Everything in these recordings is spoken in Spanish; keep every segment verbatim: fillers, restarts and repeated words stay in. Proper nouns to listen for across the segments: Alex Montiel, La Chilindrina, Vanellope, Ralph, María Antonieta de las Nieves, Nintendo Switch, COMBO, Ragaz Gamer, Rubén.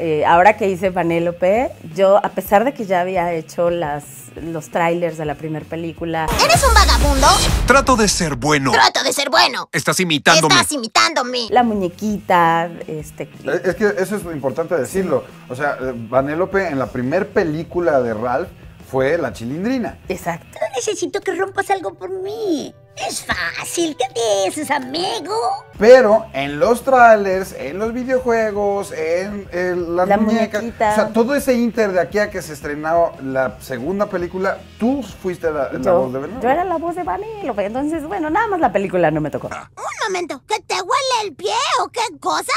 eh, ahora que hice Vanellope, yo, a pesar de que ya había hecho las, los trailers de la primera película... ¿Eres un vagabundo? Trato de ser bueno. Trato de ser bueno. Estás imitándome. Estás imitándome. La muñequita, este... Es que eso es importante decirlo. O sea, Vanellope en la primera película de Ralph fue La Chilindrina. Exacto. No necesito que rompas algo por mí. Es fácil, ¿qué dices, amigo? Pero en los trailers, en los videojuegos, en, en la, la muñeca, muñequita. O sea, todo ese inter de aquí a que se estrenó la segunda película, tú fuiste la, la voz de Vanellope. Yo era la voz de Vanellope, entonces, bueno, nada más la película no me tocó. Ah. Un momento, ¿que te huele el pie o qué cosa?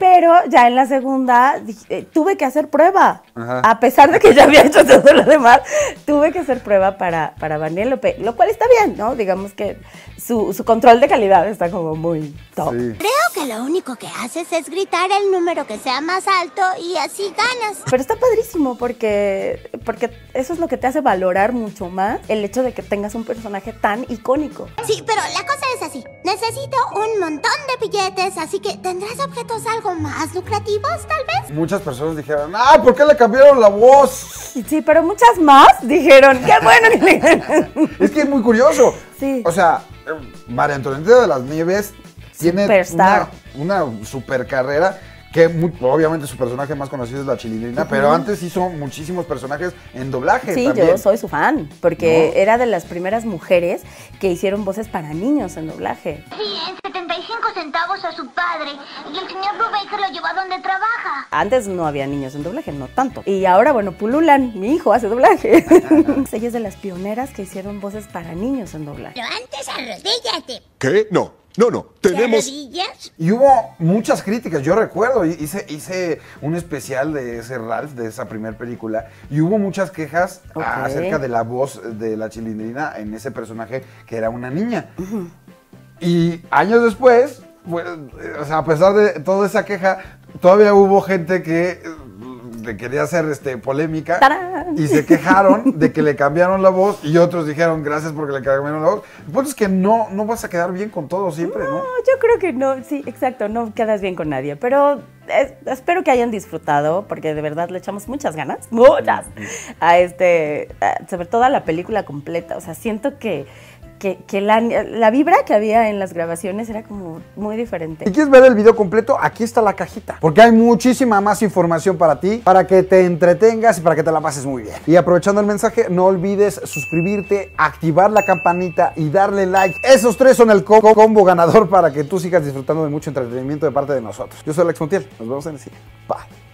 Pero ya en la segunda eh, tuve que hacer prueba. Ajá. A pesar de que ya había hecho todo lo demás, tuve que hacer prueba para, para Vanellope, lo cual está bien, ¿no? Digamos que su, su control de calidad está como muy top. Sí. Creo que lo único que haces es gritar el número que sea más alto y así ganas. Pero está padrísimo porque, porque eso es lo que te hace valorar mucho más el hecho de que tengas un personaje tan icónico. Sí, pero la cosa es así. Necesito un montón de billetes, así que ¿tendrás objetos algo más lucrativos, tal vez? Muchas personas dijeron, ah, ¿por qué le cambiaron la voz? Sí, pero muchas más dijeron, qué bueno que le... Es que es muy curioso. Sí. O sea, María Antonieta de las Nieves Superstar. tiene una, una super carrera. Que muy, obviamente su personaje más conocido es La Chilindrina, uh-huh. pero antes hizo muchísimos personajes en doblaje. Sí, también. Yo soy su fan, porque no. era de las primeras mujeres que hicieron voces para niños en doblaje. Sí, en setenta y cinco centavos a su padre, y el señor Rubén que lo llevó a donde trabaja. Antes no había niños en doblaje, no tanto. Y ahora, bueno, pululan, mi hijo hace doblaje. Ella es de las pioneras que hicieron voces para niños en doblaje. Pero antes arrodíllate. ¿Qué? No. No, no, tenemos... Y hubo muchas críticas, yo recuerdo, hice, hice un especial de ese Ralph, de esa primera película, y hubo muchas quejas okay. acerca de la voz de La Chilindrina en ese personaje que era una niña. Uh-huh. Y años después, pues, o sea, a pesar de toda esa queja, todavía hubo gente que... que quería hacer este, polémica. ¡Tarán! Y se quejaron de que le cambiaron la voz y otros dijeron gracias porque le cambiaron la voz. Pues es que no, no vas a quedar bien con todo siempre, ¿no? No, yo creo que no, sí, exacto, no quedas bien con nadie, pero es, espero que hayan disfrutado porque de verdad le echamos muchas ganas, muchas, a este, a, sobre todo a la película completa, o sea, siento que que, que la, la vibra que había en las grabaciones era como muy diferente. Si quieres ver el video completo, aquí está la cajita, porque hay muchísima más información para ti, para que te entretengas y para que te la pases muy bien. Y aprovechando el mensaje, no olvides suscribirte, activar la campanita y darle like. Esos tres son el combo, combo ganador para que tú sigas disfrutando de mucho entretenimiento de parte de nosotros. Yo soy Alex Montiel, nos vemos en el siguiente. Bye.